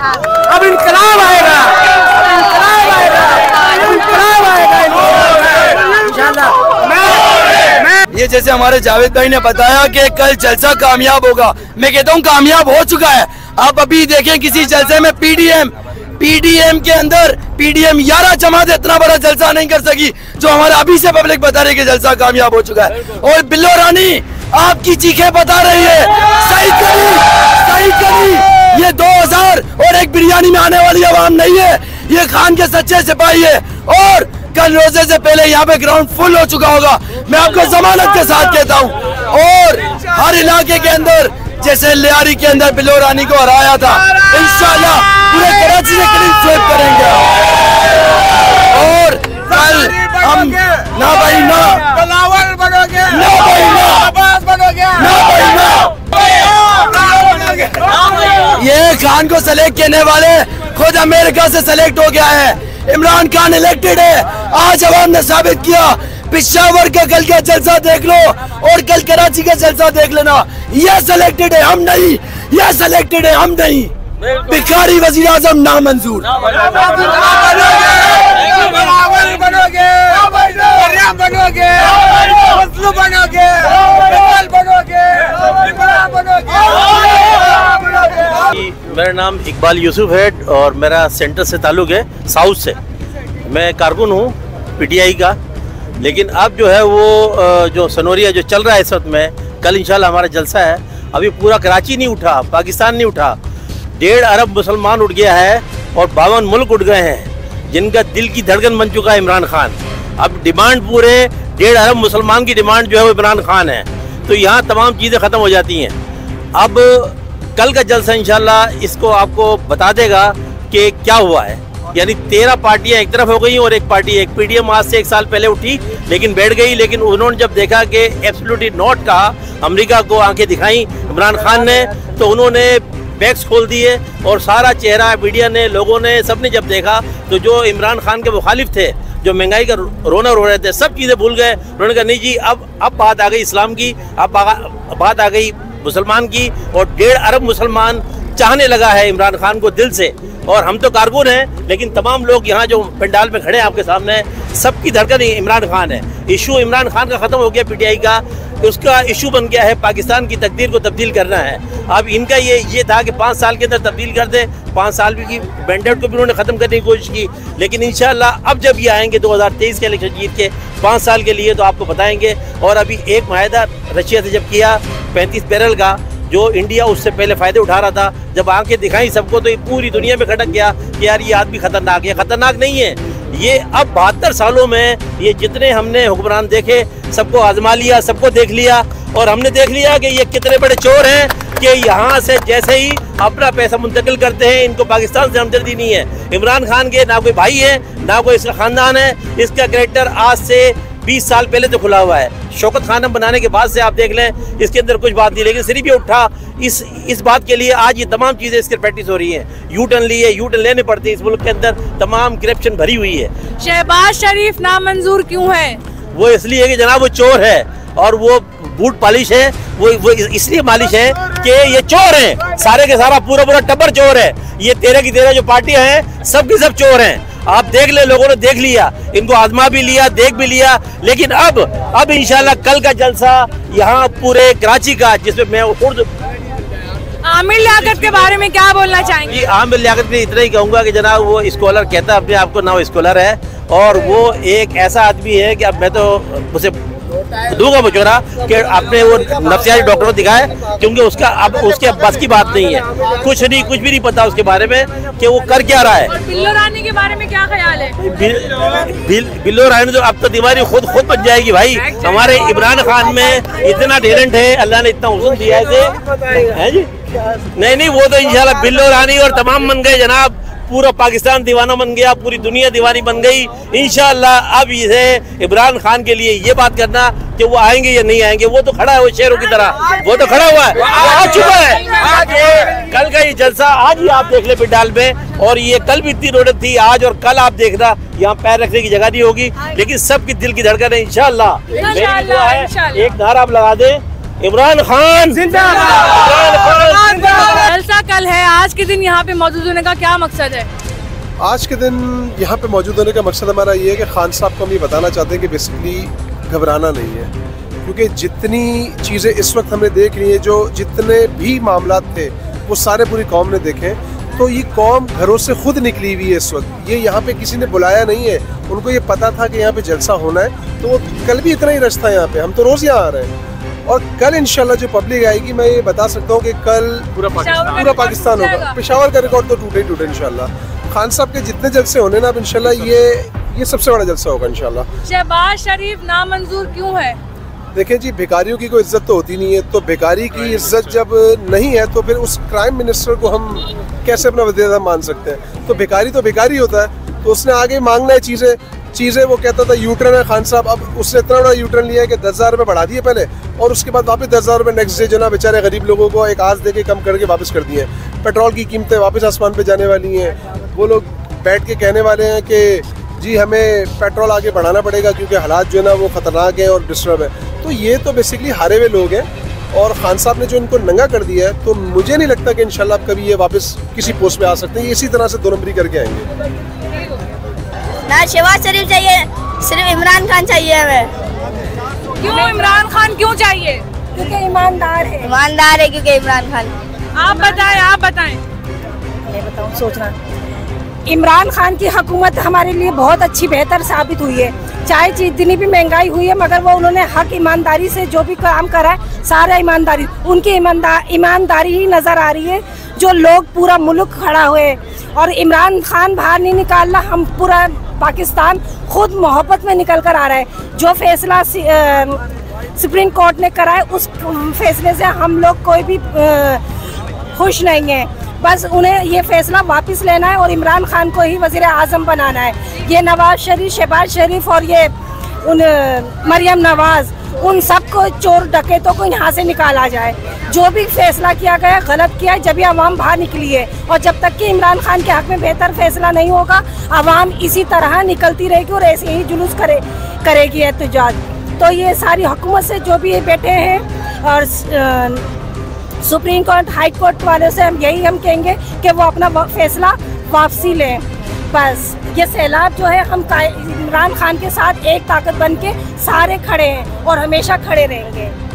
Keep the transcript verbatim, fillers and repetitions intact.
अब इंकलाब आएगा, इंकलाब आएगा, इंकलाब आएगा इंशाल्लाह। मैं मैं ये जैसे हमारे जावेद भाई ने बताया कि कल जलसा कामयाब होगा, मैं कहता हूँ कामयाब हो चुका है। आप अभी देखें किसी जलसे में पीडीएम पीडीएम के अंदर पीडीएम यारा जमात इतना बड़ा जलसा नहीं कर सकी जो हमारा अभी से पब्लिक बता रही है कि जलसा कामयाब हो चुका है। और बिल्लो रानी आपकी चीखें बता रही है सही करी, सही करी। ये दो हज़ार और एक बिरयानी में आने वाली आवाम नहीं है, ये खान के सच्चे सिपाही है। और कल रोजे से पहले यहाँ पे ग्राउंड फुल हो चुका होगा, मैं आपको जमानत के साथ कहता हूँ। और हर इलाके के अंदर जैसे लियारी के अंदर बिल्लो रानी को हराया था, इंशाल्लाह पूरे कराची से क्लीन स्वीप करेंगे। और कल हम ना भाई ना बलावर बनोगे, ना भाई ना आवाज बनोगे, ना भाई ना। ये खान को सेलेक्ट करने वाले खुद अमेरिका से सेलेक्ट हो गया है, इमरान खान इलेक्टेड है। आज अवाम ने साबित किया। पिशावर का कल का जलसा देख लो और कल कराची का जलसा देख लेना। ये सिलेक्टेड है हम नहीं, ये सिलेक्टेड है हम नहीं। भिखारी वजीर आजम ना मंजूर। मेरा नाम इकबाल यूसुफ है और मेरा सेंटर से ताल्लुक है, साउथ से। मैं कारकुन हूँ पीटीआई का। लेकिन अब जो है वो जो सनोरिया जो चल रहा है इस वक्त में, कल इंशाल्लाह हमारा जलसा है। अभी पूरा कराची नहीं उठा, पाकिस्तान नहीं उठा, डेढ़ अरब मुसलमान उठ गया है और बावन मुल्क उठ गए हैं जिनका दिल की धड़कन बन चुका है इमरान खान। अब डिमांड पूरे डेढ़ अरब मुसलमान की डिमांड जो है वो इमरान खान है, तो यहाँ तमाम चीज़ें ख़त्म हो जाती हैं। अब कल का जलसा इंशाल्लाह इसको आपको बता देगा कि क्या हुआ है। यानी तेरह पार्टियां एक तरफ हो गई और एक पार्टी एक पीडीएम आज से एक साल पहले उठी लेकिन बैठ गई। लेकिन उन्होंने जब देखा कि एब्सोल्युटली नॉट कहा, अमेरिका को आंखें दिखाई इमरान खान ने, तो उन्होंने बैग्स खोल दिए और सारा चेहरा मीडिया ने, लोगों ने, सब ने जब देखा तो जो इमरान खान के मुखालिफ थे, जो महंगाई का रोना रो रहे थे, सब चीज़ें भूल गए। उन्होंने कहा नहीं जी, अब अब बात आ गई इस्लाम की, अब बात आ गई मुसलमान की। और डेढ़ अरब मुसलमान चाहने लगा है इमरान खान को दिल से। और हम तो कारकुन हैं लेकिन तमाम लोग यहाँ जो पंडाल में खड़े हैं आपके सामने, सबकी धड़कन इमरान खान है। इशू इमरान खान का ख़त्म हो गया, पीटीआई का उसका इशू बन गया है पाकिस्तान की तकदीर को तब्दील करना है। अब इनका ये ये था कि पाँच साल के अंदर तब्दील कर दे, पाँच साल की मैंडेट को भी उन्होंने ख़त्म करने की कोशिश की। लेकिन इंशाल्लाह अब जब ये आएंगे दो हज़ार तेईस के इलेक्शन जीत के पाँच साल के लिए तो आपको बताएंगे। और अभी एक माहिदा रशिया से जब किया पैंतीस बैरल का, जो इंडिया उससे पहले फ़ायदे उठा रहा था, जब आंखें दिखाई सबको तो ये पूरी दुनिया में खटक गया कि यार ये आदमी ख़तरनाक है। ख़तरनाक नहीं है ये, अब बहत्तर सालों में ये जितने हमने हुक्मरान देखे सबको आजमा लिया, सबको देख लिया। और हमने देख लिया कि ये कितने बड़े चोर हैं कि यहाँ से जैसे ही अपना पैसा मुंतकिल करते हैं, इनको पाकिस्तान से हमदर्दी नहीं है। इमरान खान के ना कोई भाई है, ना कोई इसका ख़ानदान है। इसका कैरेक्टर आज से बीस साल पहले तो खुला हुआ है, शौकत खानम बनाने के बाद से आप देख लें इसके अंदर कुछ बात नहीं। लेकिन सिर्फ ये उठा इस इस बात के लिए आज ये तमाम चीज़ें इसके प्रैक्टिस हो रही हैं। यू टर्न लिए, यू टर्न लेने पड़ते हैं इस मुल्क के अंदर, तमाम करप्शन भरी हुई है। शहबाज शरीफ नामंजूर क्यों है? वो इसलिए कि जनाब वो चोर है और वो बूट पॉलिश है, वो वो इसलिए मालिश है कि ये चोर है। सारे के सारा पूरा पूरा टब्बर चोर है। ये तेरह की तेरह जो पार्टियाँ हैं सब के सब चोर हैं। आप देख ले, लोगों ने देख लिया, इनको आजमा भी लिया, देख भी लिया। लेकिन अब अब इंशाल्लाह कल का जलसा यहाँ पूरे कराची का, जिसमें मैं खुद आमिर लियाकत के बारे में क्या बोलना चाहेंगे? आमिर लियाकत के इतना ही कहूँगा कि जनाब वो स्कॉलर कहता है अपने आप को, ना वो स्कॉलर है और वो एक ऐसा आदमी है कि अब मैं तो उसे दूंगा बचौरा कि आपने वो नफसियाती डॉक्टर दिखाए, क्योंकि उसका अब उसके बस की बात नहीं है, कुछ नहीं कुछ भी नहीं पता उसके बारे में कि वो कर क्या रहा है। बिल्लो रानी के बारे में क्या ख्याल है? बिल, बिल्लो रानी तो अब तो दीवानी खुद खुद बन जाएगी भाई। हमारे इमरान खान में इतना टैलेंट है, अल्लाह ने इतना हुस्न दिया है जी। नहीं नहीं वो तो इंशाल्लाह बिल्लो रानी और तमाम बन गए जनाब, पूरा पाकिस्तान दीवाना बन गया, पूरी दुनिया दीवानी बन गई। इंशाल्लाह अब इसे इमरान खान के लिए ये बात करना कि वो आएंगे या नहीं आएंगे, वो तो खड़ा है वो शेरों की तरह, वो तो खड़ा हुआ है, आ चुका है। आज ये कल का ये जलसा आज ही आप देख ले पिंडाल में, और ये कल भी इतनी रौनक थी, आज और कल आप देखना यहाँ पैर रखने की जगह नहीं होगी। लेकिन सबकी दिल की धड़कन है इंशाल्लाह। एक नारा आप लगा दे इमरान खान जिंदाबाद। जलसा कल है, आज के दिन यहाँ पे मौजूद होने का क्या मकसद है? आज के दिन यहाँ पे मौजूद होने का मकसद हमारा ये है कि खान साहब को हम ये बताना चाहते हैं कि बेसिकली घबराना नहीं है, क्योंकि जितनी चीज़ें इस वक्त हमने देख रही हैं, जो जितने भी मामला थे वो सारे पूरी कौम ने देखे। तो ये कौम घरों से खुद निकली हुई है इस वक्त, ये यहाँ पे किसी ने बुलाया नहीं है, उनको ये पता था कि यहाँ पे जलसा होना है, तो कल भी इतना ही रश था यहाँ पे, हम तो रोज़ यहाँ आ रहे हैं। और कल इंशाल्लाह जो पब्लिक आएगी, मैं ये बता सकता हूँ कि कल पूरा पाकिस्तान पूरा पाकिस्तान होगा। पेशावर का रिकॉर्ड तो टूटे टूटे इंशाल्लाह। खान साहब के जितने जलसे होने ना, अब इंशाल्लाह ये ये सबसे बड़ा जलसा होगा इंशाल्लाह। शहबाज शरीफ नामंजूर क्यों है? देखें जी, भिखारियों की कोई इज्जत तो होती नहीं है, तो भिखारी की इज्जत जब नहीं है तो फिर उस प्राइम मिनिस्टर को हम कैसे अपना वज़ीर आज़म मान सकते हैं? तो भिखारी तो भिखारी होता है, तो उसने आगे मांगना है चीज़ें चीज़ें वो कहता था यूटर्न है खान साहब, अब उसने इतना बड़ा यूटर्न लिया है कि दस हज़ार रुपये बढ़ा दिए पहले, और उसके बाद वापस दस हज़ार रुपये नेक्स्ट डे जो ना बेचारे गरीब लोगों को एक आस दे के कम करके वापस कर दिए। पेट्रोल की कीमतें वापस आसमान पर जाने वाली हैं। वो लोग बैठ के कहने वाले हैं कि जी हमें पेट्रोल आगे बढ़ाना पड़ेगा क्योंकि हालात जो है ना वो ख़तरनाक हैं और डिस्टर्ब है। तो ये तो बेसिकली हारे हुए लोग हैं, और ख़ान साहब ने जो इनको नंगा कर दिया है, तो मुझे नहीं लगता कि इंशाल्लाह कभी ये वापस किसी पोस्ट पे आ सकते हैं। ये इसी तरह से दो नंबरी करके आएंगे ना। शहबाज शरीफ चाहिए, सिर्फ इमरान खान चाहिए हमें। क्यों इमरान खान क्यों चाहिए? क्योंकि ईमानदार है। ईमानदार है क्योंकि इमरान खान। आप बताएं, आप बताएं। मैं बताऊँ, सोचना। इमरान खान की हुकूमत हमारे लिए बहुत अच्छी बेहतर साबित हुई है, चाहे जितनी भी महंगाई हुई है, मगर वो उन्होंने हक ईमानदारी से जो भी काम करा है सारा ईमानदारी, उनकी ईमानदार ईमानदारी ही नज़र आ रही है। जो लोग पूरा मुल्क खड़ा हुए, और इमरान खान बाहर नहीं निकालना, हम पूरा पाकिस्तान खुद मोहब्बत में निकल कर आ रहा है। जो फैसला सुप्रीम कोर्ट ने करा है, उस फैसले से हम लोग कोई भी खुश नहीं है। बस उन्हें ये फैसला वापस लेना है और इमरान खान को ही वज़ीर आज़म बनाना है। ये नवाज शरीफ, शहबाज शरीफ और ये उन मरियम नवाज़, उन सबको, चोर डकैतों को यहाँ से निकाला जाए। जो भी फैसला किया गया गलत किया है, जब ही आवाम बाहर निकली है, और जब तक कि इमरान खान के हक़ में बेहतर फैसला नहीं होगा, आवाम इसी तरह निकलती रहेगी और ऐसे ही जुलूस करे करेगी एहतजाज। तो ये सारी हुकूमत से जो भी बैठे हैं, और सुप्रीम कोर्ट हाई कोर्ट वालों से हम यही हम कहेंगे कि वो अपना फैसला वापसी लें। बस ये सैलाब जो है, हम इमरान खान के साथ एक ताकत बन के सारे खड़े हैं और हमेशा खड़े रहेंगे।